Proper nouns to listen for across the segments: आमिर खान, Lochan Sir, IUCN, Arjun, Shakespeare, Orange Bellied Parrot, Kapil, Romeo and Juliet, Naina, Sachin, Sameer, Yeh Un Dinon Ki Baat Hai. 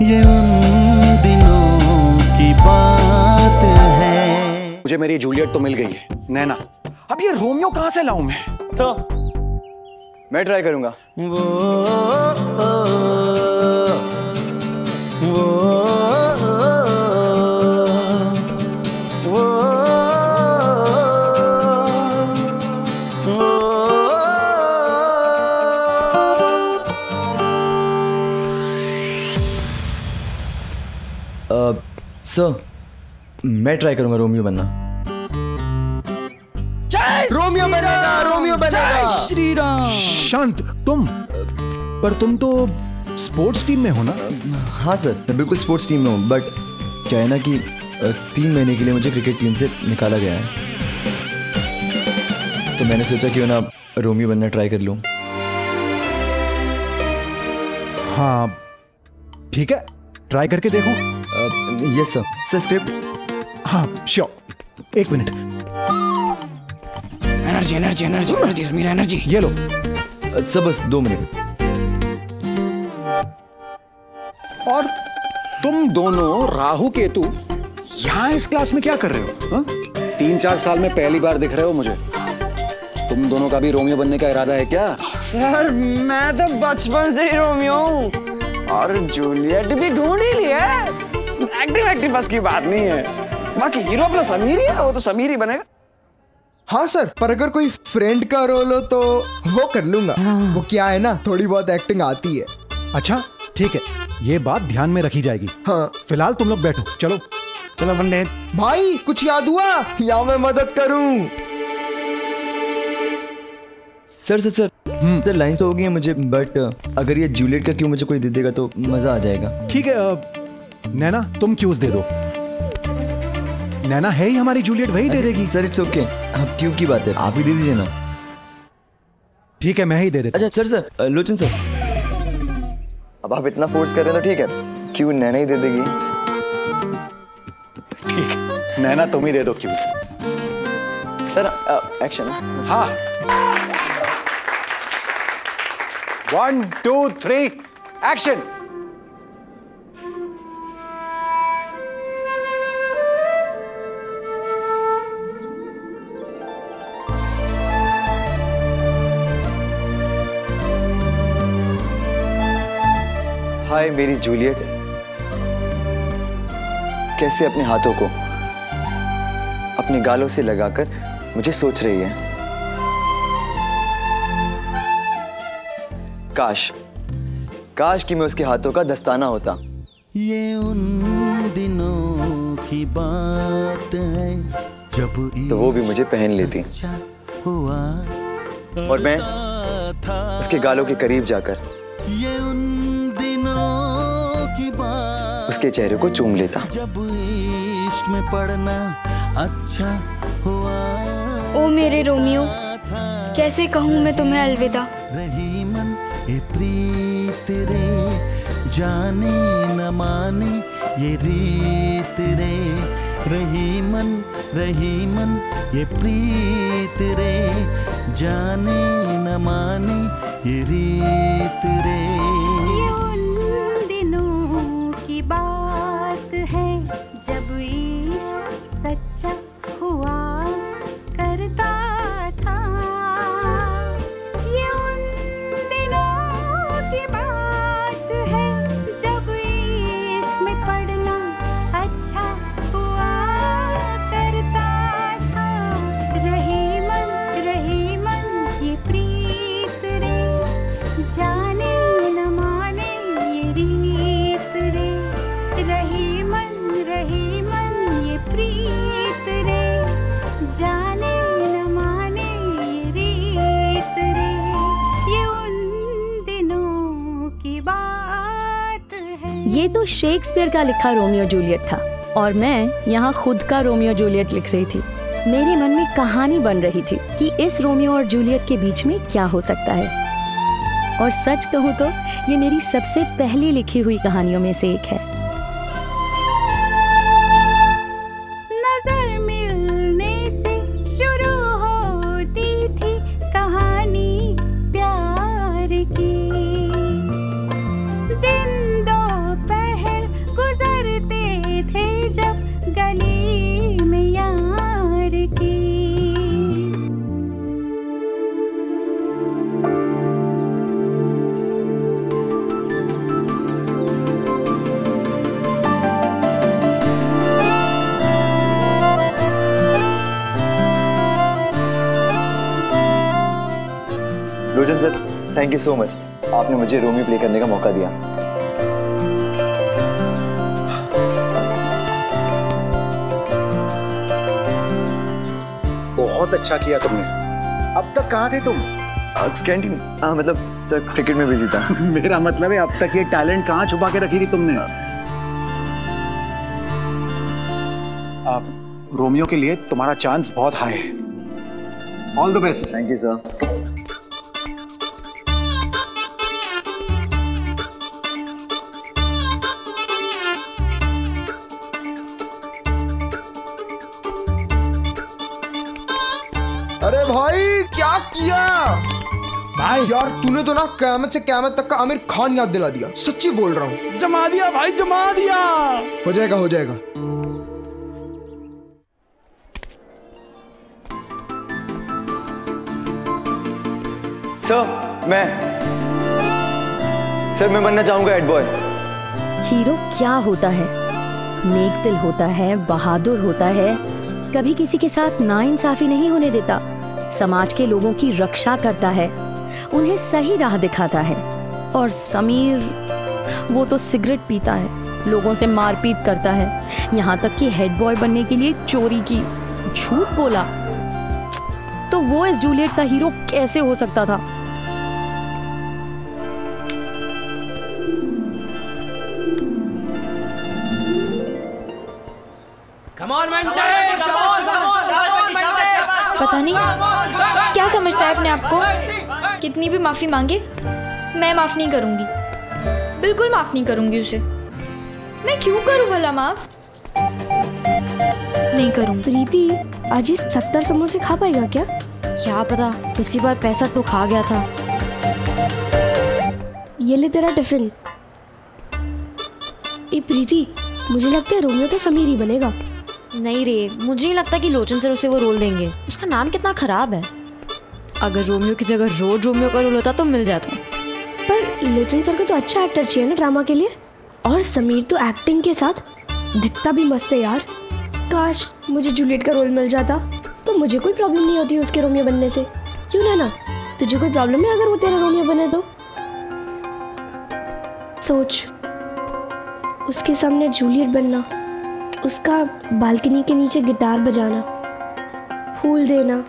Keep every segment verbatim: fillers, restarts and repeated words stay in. ये उन दिनों की बात है। मुझे मेरी जूलियट तो मिल गई है नैना, अब ये रोमियो कहाँ से लाऊं मैं? सर मैं ट्राई करूंगा। वो वो सर मैं ट्राई करूंगा रोमियो बनना। रोमियो बनेगा, रोमियो बनेगा। जय श्री राम। शांत तुम, पर तुम तो स्पोर्ट्स टीम में हो ना? हाँ सर मैं बिल्कुल स्पोर्ट्स टीम में हूँ, बट क्या है ना कि तीन महीने के लिए मुझे क्रिकेट टीम से निकाला गया है, तो मैंने सोचा क्यों ना रोमियो बनना ट्राई कर लूं। हाँ ठीक है, ट्राई करके देखो। Yes sir. Sir script? हाँ श्योर। एक minute. Energy energy energy energy Sameer energy. ये लो सर, बस दो मिनट। और तुम दोनों राहु केतु यहाँ इस क्लास में क्या कर रहे हो? हा? तीन चार साल में पहली बार दिख रहे हो मुझे। तुम दोनों का भी रोमियो बनने का इरादा है क्या? सर मैं तो बचपन से ही रोमियो हूँ और जूलियट भी ढूंढ ही लिया है। एक्टिव एक्टिव बस की बात नहीं है, बाकी हीरो अपना समीर ही है, वो तो समीर ही बनेगा। हाँ सर, पर अगर कोई फ्रेंड का रोल हो तो वो कर लूंगा। वो क्या है ना, थोड़ी बहुत एक्टिंग आती है। अच्छा ठीक है, ये बात ध्यान में रखी जाएगी। हाँ फिलहाल तुम लोग बैठो। चलो चलो पंडित भाई, कुछ याद हुआ या मैं मदद करूँ? Sir sir sir sir line तो हो गई है मुझे, बट अगर ये जूलियट का क्यों मुझे कोई दे देगा तो मजा आ जाएगा। ठीक है नैना, तुम क्यूज दे दो। नैना है ही हमारी जूलियट, वही दे देगी। सर इट्स ओके, अब क्यों की बात है, आप ही दे दीजिए ना। ठीक है मैं ही दे देता। अच्छा सर सर लोचन सर, अब आप इतना फोर्स कर रहे हैं तो ठीक है, क्यों नैना ही दे देगी। ठीक है नैना तुम ही दे दो क्यूज। Sir action. हाँ one two three action. Hi मेरी जूलियट, कैसे अपने हाथों को अपने गालों से लगाकर मुझे सोच रही है। काश काश कि मैं उसके हाथों का दस्ताना होता। ये उन दिनों की बात है जब तो वो भी मुझे पहन लेती और मैं उसके गालों के करीब जाकर ये उन उसके चेहरे को चूम लेता। जब इश्क में पढ़ना अच्छा हुआ। ओ मेरे रोमियो, कैसे कहूँ मैं तुम्हें अलविदा। रही मन ये प्रीत रे, जाने न माने ये रीत रे। रही मन रही मन ये प्रीत रे, जाने न माने ये रीत रे। बात है जब इश्क सच्चा हुआ करता था, ये उन दिनों की बात है जब इश्क में पढ़ना अच्छा हुआ करता था। रही मन रही मन ये प्रीत रे, जाने न माने ये रीत। रही मन रही मन ये प्रीत रे, जाने न माने ये रीत रे। ये उन दिनों की बात है। ये तो शेक्सपियर का लिखा रोमियो जूलियट था और मैं यहाँ खुद का रोमियो जूलियट लिख रही थी। मेरे मन में कहानी बन रही थी कि इस रोमियो और जूलियट के बीच में क्या हो सकता है। और सच कहूँ तो ये मेरी सबसे पहली लिखी हुई कहानियों में से एक है। दिन दो पहर थैंक यू सो मच, आपने मुझे रोमियो प्ले करने का मौका दिया। बहुत अच्छा किया तुमने। अब तक कहाँ थे तुम? कैंटीन। हाँ मतलब सर क्रिकेट में बिजी था। मेरा मतलब है अब तक ये टैलेंट कहाँ छुपा के रखी थी तुमने? आप रोमियो के लिए तुम्हारा चांस बहुत हाई है। All the best. Thank you sir. अरे भाई क्या किया भाई? यार तूने तो ना क़यामत से क़यामत तक का आमिर खान याद दिला दिया। सच्ची बोल रहा हूँ, जमा दिया भाई, जमा दिया। हो जाएगा हो जाएगा। सर मैं सर मैं बनना चाहूंगा हेड बॉय। हीरो क्या होता है? नेक दिल होता है, बहादुर होता है, कभी किसी के साथ नाइंसाफी नहीं होने देता, समाज के लोगों की रक्षा करता है, उन्हें सही राह दिखाता है। और समीर वो तो सिगरेट पीता है, लोगों से मारपीट करता है, यहाँ तक कि हेड बॉय बनने के लिए चोरी की, झूठ बोला। तो वो इस जूलियट का हीरो कैसे हो सकता था? Come on, man! पता नहीं क्या समझता है अपने आप को। कितनी भी माफी मांगे मैं माफ नहीं करूंगी, बिल्कुल माफ नहीं करूंगी उसे। मैं क्यों करूं भला माफ? नहीं करूंगी। प्रीति आज ये सत्तर समोसे खा पाएगा क्या? क्या पता, पिछली बार पैंसठ तो खा गया था। ये ले तेरा टिफिन। ए प्रीति, मुझे लगता है रोमियो तो समीर ही बनेगा। नहीं रे, मुझे नहीं लगता कि लोचन सर उसे वो रोल देंगे। उसका नाम कितना खराब है। अगर रोमियो की जगह रोड रोमियो का रोल होता तो मिल जाता। पर लोचन सर को तो अच्छा एक्टर चाहिए ना ड्रामा के लिए। और समीर तो एक्टिंग के साथ दिखता भी मस्त है यार। काश मुझे जूलियट का रोल मिल जाता तो मुझे कोई प्रॉब्लम नहीं होती उसके रोमियो बनने से। क्यों ना ना तुझे कोई प्रॉब्लम है अगर वो तेरा रोमियो बने तो? सोच, उसके सामने जूलियट बनना, उसका बालकनी के नीचे गिटार बजाना, फूल देना,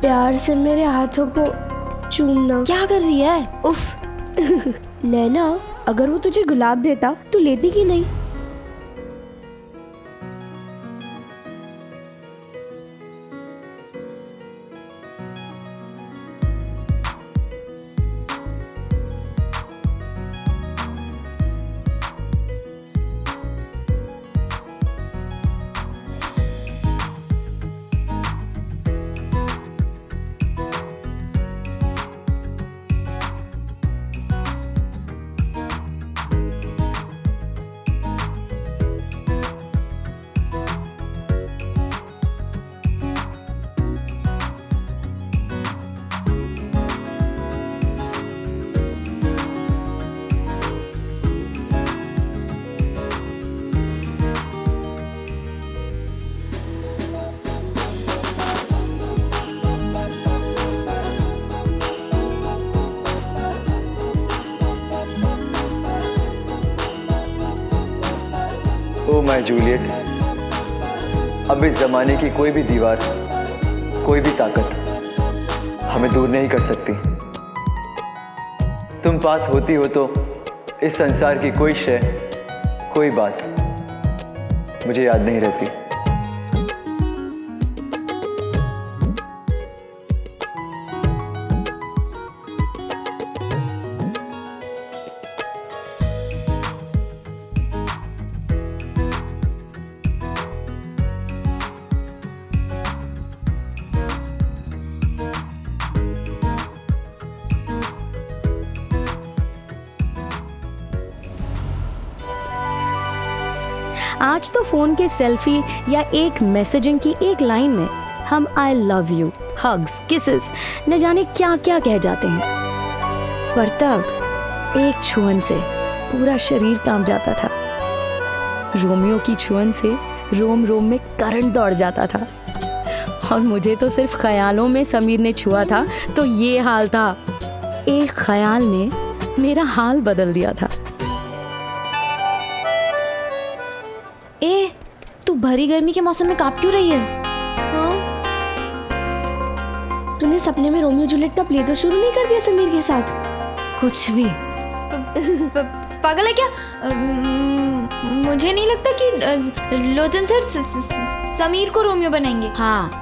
प्यार से मेरे हाथों को चूमना। क्या कर रही है? उफ। नैना, अगर वो तुझे गुलाब देता तू लेती कि नहीं? माय जूलियट, अब इस जमाने की कोई भी दीवार, कोई भी ताकत हमें दूर नहीं कर सकती। तुम पास होती हो तो इस संसार की कोई शय, कोई बात मुझे याद नहीं रहती। आज तो फोन के सेल्फी या एक मैसेजिंग की एक लाइन में हम I love you, hugs, kisses, न जाने क्या क्या कह जाते हैं। पर तब एक छुअन से पूरा शरीर कांप जाता था। रोमियो की छुअन से रोम रोम में करंट दौड़ जाता था। और मुझे तो सिर्फ ख्यालों में समीर ने छुआ था तो ये हाल था। एक ख्याल ने मेरा हाल बदल दिया था। ए, तू भरी गर्मी के मौसम में कांप क्यों रही है? हाँ? तूने सपने में रोमियो जूलियट का प्ले तो शुरू नहीं कर दिया समीर के साथ? कुछ भी। पागल है क्या? मुझे नहीं लगता कि लोचन सर समीर को रोमियो बनाएंगे। हाँ।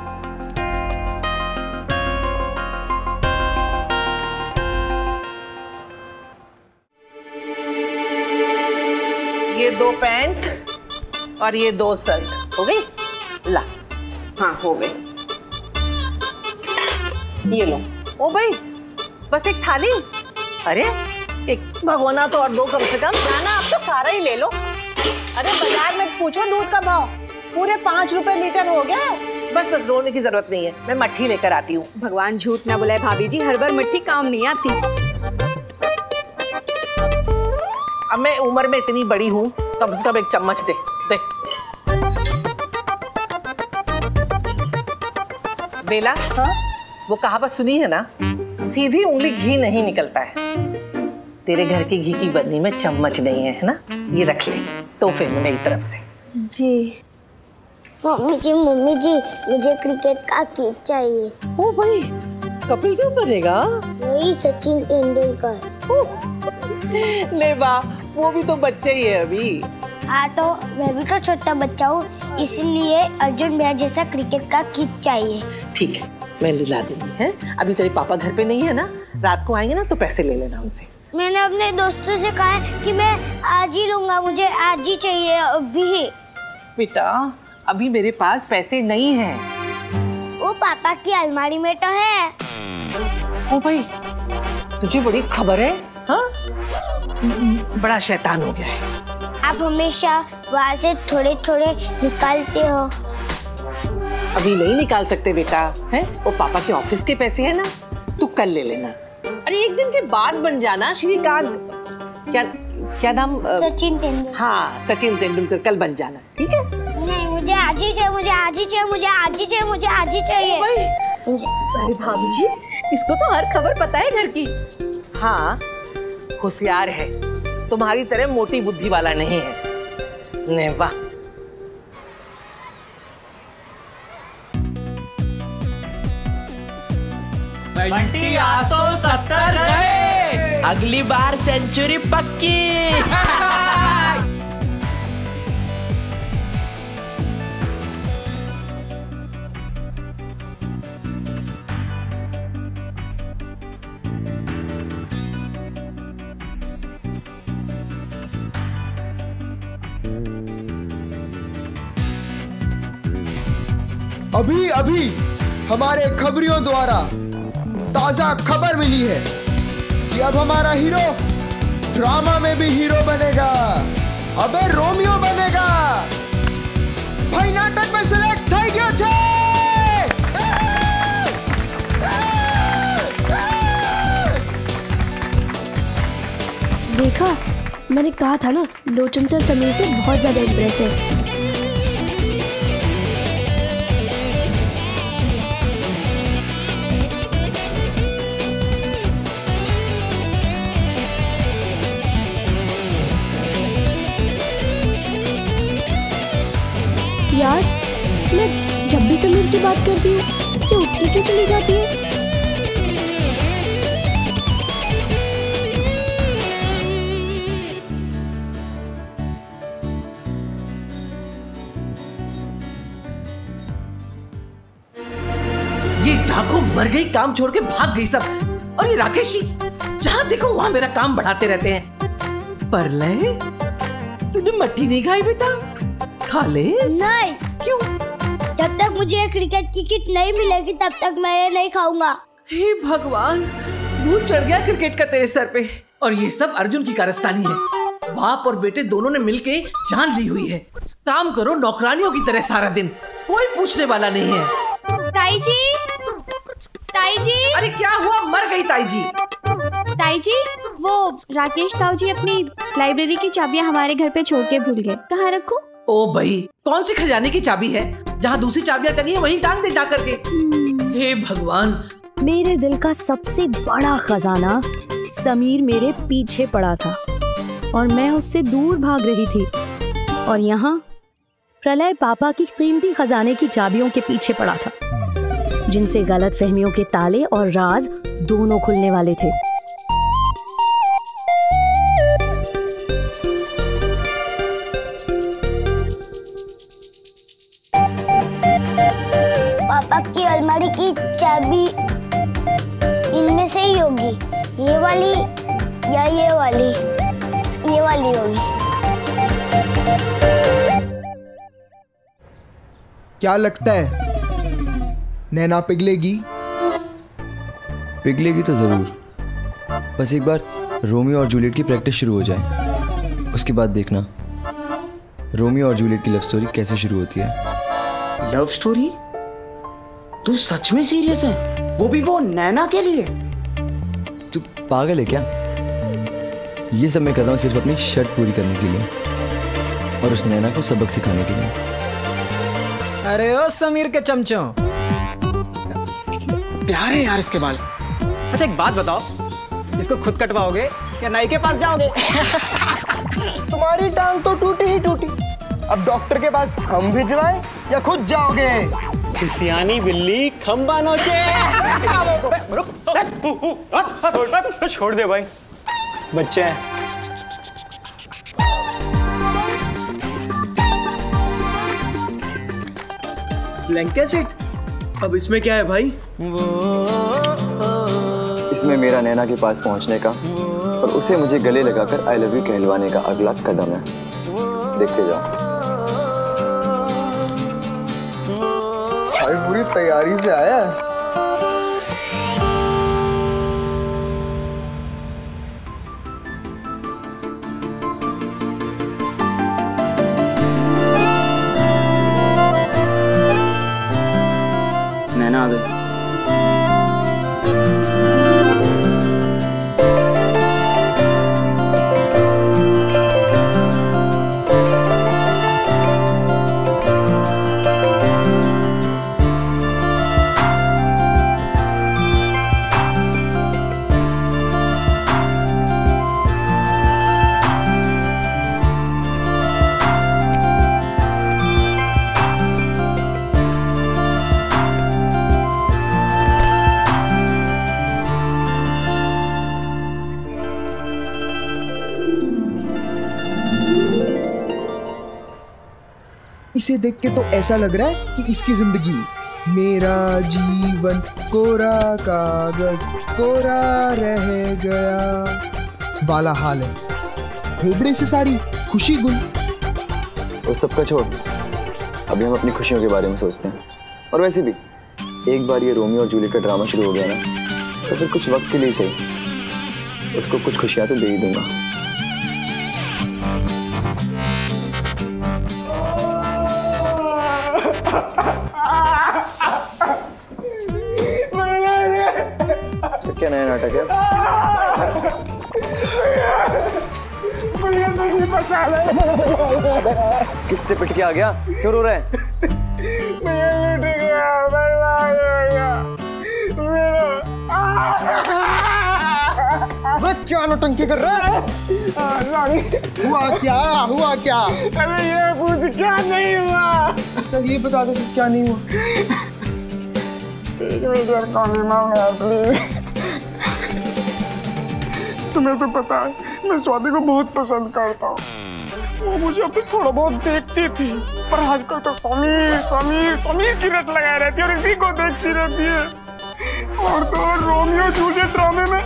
ये दो पैंट और ये दो शर्ट हो गई। ला, हाँ हो गई। ये लो। ओ भाई, बस एक थाली। अरे एक भगोना तो और दो कम से कम। नाना आप तो सारा ही ले लो। अरे बाजार में पूछो दूध का भाव, पूरे पाँच रुपए लीटर हो गया। बस बस रोने की जरूरत नहीं है, मैं मट्ठी लेकर आती हूँ। भगवान झूठ ना बुलाए भाभी जी, हर बार मट्ठी काम नहीं आती। अब मैं उम्र में इतनी बड़ी हूँ, कम से कम एक चम्मच दे दे। बेला, हाँ? वो कहावत सुनी है ना, सीधी उंगली घी नहीं निकलता है। तेरे घर के घी की बर्नी में चम्मच नहीं है, है ना? ये रख ले, तोहफे में मेरी तरफ से। जी। मम्मी जी, मम्मी जी, मुझे क्रिकेट का किट चाहिए। ओ भाई, कपिल क्यों बनेगा? नहीं, सचिन तेंदुलकर। ले बा, वो भी तो बच्चे ही है अभी। हाँ तो मैं भी तो छोटा बच्चा हूँ, इसलिए अर्जुन भैया जैसा क्रिकेट का किट चाहिए। ठीक है, मैं ला दूंगी। है अभी तेरे पापा घर पे नहीं है ना, रात को आएंगे ना तो पैसे ले लेना उनसे। मैंने अपने दोस्तों से कहा है कि मैं आज ही लूंगा, मुझे आज ही चाहिए अभी। बेटा अभी मेरे पास पैसे नहीं है। वो पापा की अलमारी में तो है। ओ भाई, तुझे बड़ी खबर है। हाँ? बड़ा शैतान हो गया है। आप हमेशा वहाँ से थोड़े थोड़े निकालते हो। अभी नहीं निकाल सकते बेटा, हैं? वो पापा के ऑफिस के पैसे हैं ना, तू कल ले लेना। अरे एक दिन के बाद बन जाना श्रीकांत, क्या क्या नाम? सचिन तेंदुलकर। हाँ सचिन तेंदुलकर, कल बन जाना, ठीक है? नहीं मुझे आज ही चाहिए, मुझे आज ही चाहिए, मुझे आज ही चाहिए, मुझे आज ही चाहिए। अरे भाभी जी, इसको तो हर खबर पता है घर की। हाँ होशियार है, तुम्हारी तरह मोटी बुद्धि वाला नहीं है। नहीं वाह, बंटी आसो सत्तर गए, अगली बार सेंचुरी पक्की। अभी अभी हमारे खबरियों द्वारा ताजा खबर मिली है कि अब हमारा हीरो ड्रामा में भी हीरो बनेगा। अबे रोमियो बनेगा भाई, नाटक में सिलेक्ट થઈ ગયો છે। देखा, मैंने कहा था ना, लोचन सर समीर से बहुत ज्यादा इंप्रेस है। यार मैं जब भी समीर की बात करती हूँ तो उठ के क्यों चली जाती है? ये डाकू मर गई, काम छोड़ के भाग गई सब। और ये राकेश जी, जहाँ देखो वहाँ मेरा काम बढ़ाते रहते हैं। परले, तूने मट्टी नहीं खाई बेटा? खाले? नहीं। क्यों? जब तक मुझे क्रिकेट की किट नहीं मिलेगी तब तक मैं ये नहीं खाऊंगा। हे भगवान, भूत चढ़ गया क्रिकेट का तेरे सर पे। और ये सब अर्जुन की कारस्तानी है। बाप और बेटे दोनों ने मिलके जान ली हुई है। काम करो नौकरानियों की तरह सारा दिन, कोई पूछने वाला नहीं है। ताई जी, ताई जी। अरे क्या हुआ? मर गई ताई जी। ताई जी, वो राकेश ताऊ जी अपनी लाइब्रेरी की चाबियाँ हमारे घर पे छोड़ के भूल गए। कहाँ रखूं? ओ भाई, कौन सी खजाने की चाबी है? जहाँ दूसरी चाबियाँ टंगी है वहीं टांग दे जा करके। हे भगवान, मेरे दिल का सबसे बड़ा खजाना समीर मेरे पीछे पड़ा था और मैं उससे दूर भाग रही थी, और यहाँ प्रलय पापा की कीमती खजाने की चाबियों के पीछे पड़ा था, जिनसे गलत फहमियों के ताले और राज दोनों खुलने वाले थे। पापा की अलमारी की चाबी इनमें से ही होगी, ये वाली या ये वाली? ये वाली होगी। क्या लगता है, नैना पिघलेगी? पिघलेगी तो जरूर, बस एक बार रोमियो और जूलियट की प्रैक्टिस शुरू हो जाए, उसके बाद देखना रोमियो और जूलियट की लव स्टोरी कैसे शुरू होती है। Love story? तू सच में सीरियस है? वो भी वो नैना के लिए? तू पागल है क्या? ये सब मैं कर रहा हूँ सिर्फ अपनी शर्त पूरी करने के लिए और उस नैना को सबक सिखाने के लिए। अरे ओ समीर के चमचों, प्यारे यार इसके बाल। अच्छा एक बात बताओ, इसको खुद कटवाओगे या नाई के पास जाओगे? तुम्हारी टांग तो टूटी ही टूटी, अब डॉक्टर के पास हम भिजवाएं या खुद जाओगे? खिसियानी बिल्ली खंबा नोचे। छोड़ दे भाई, बच्चे हैं। ब्लैंकेट सेट, अब इसमें क्या है भाई? इसमें मेरा नैना के पास पहुंचने का और उसे मुझे गले लगाकर आई लव यू कहलवाने का अगला कदम है। देखते जाओ। पूरी तैयारी से आया। नैना आ गई। इसे देख के तो ऐसा लग रहा है कि इसकी जिंदगी मेरा जीवन कोरा कागज कोरा रह गया वाला हाल है। खोबड़े से सारी खुशी गुल। वो सबका छोड़, अभी हम अपनी खुशियों के बारे में सोचते हैं। और वैसे भी एक बार ये रोमियो और जूलियट का ड्रामा शुरू हो गया ना, तो फिर कुछ वक्त के लिए सही उसको कुछ खुशियाँ तो दे ही दूंगा। क्या नया नाटक है? किससे पिट के आ गया? क्यों रो रहा है? क्या नौटंकी कर रहा है? हुआ क्या? हुआ क्या? अरे ये पूछ, क्या नहीं हुआ? चल ये बता दो क्या नहीं हुआ। तुम्हें तो पता है मैं स्वाति को बहुत पसंद करता हूँ, वो मुझे अभी थोड़ा बहुत देखती थी, पर आजकल तो समीर समीर समीर की रट लगाए रहती है और इसी को देखती रहती है। और तो रोमियो जूलियट ड्रामे में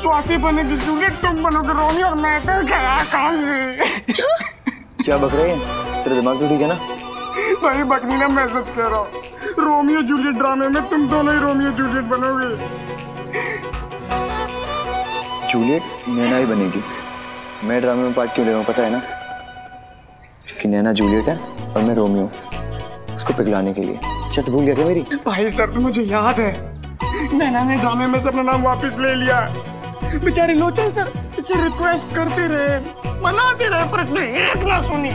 स्वाति बनेगी, जूलियट तुम बनोगे, रोमियो और मैं तो गया काम से। क्या बक रही है? तेरा दिमाग तो ठीक है ना? भाई बकनी ना, मैं सच कह रहा हूँ, रोमियो जूलियट ड्रामे में तुम दोनों ही रोमियो जूलियट बनोगे। जूलियट नैना ही बनेगी। मैं ड्रामे में पार्ट क्यों ले रहा हूँ पता है ना? कि नैना जूलियट है और मैं रोमियो, उसको पिघलाने के लिए। छत भूल गया क्या मेरी? भाई सर तो मुझे याद है, नैना ने ड्रामे में से अपना नाम वापस ले लिया। बेचारे लोचन सर इसे रिक्वेस्ट करते रहे, मनाते रहे, पर इसने एक ना सुनी।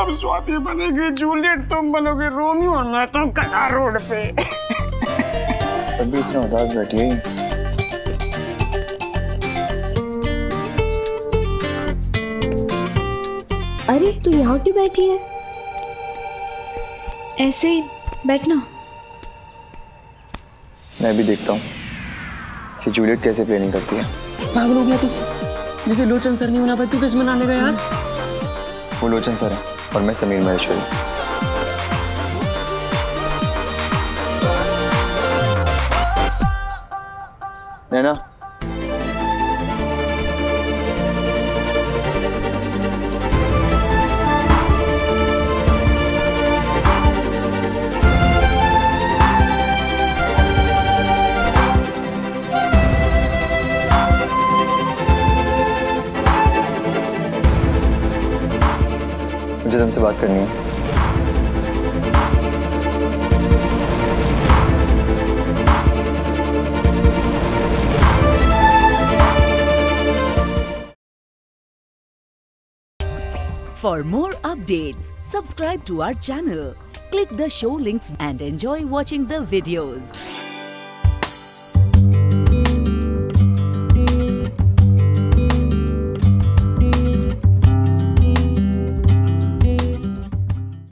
अब स्वाति बनेगी जूलियट, तुम बनोगे रोमियो और मैं तो कला रोड पे। तब भी इतना उदास बैठी है। अरे तू यहाँ क्यों बैठी है? ऐसे ही बैठना। मैं भी देखता हूँ कि जूलियट कैसे प्लानिंग करती है। पागल हो गया तू? जिसे लोचन सर नहीं होना पाया तू किसमें आने गया यार? वो लोचन सर है और मैं समीर महेश्वरी। नैना मुझे तुमसे बात करनी है। For more updates, subscribe to our channel, click the show links and enjoy watching the videos.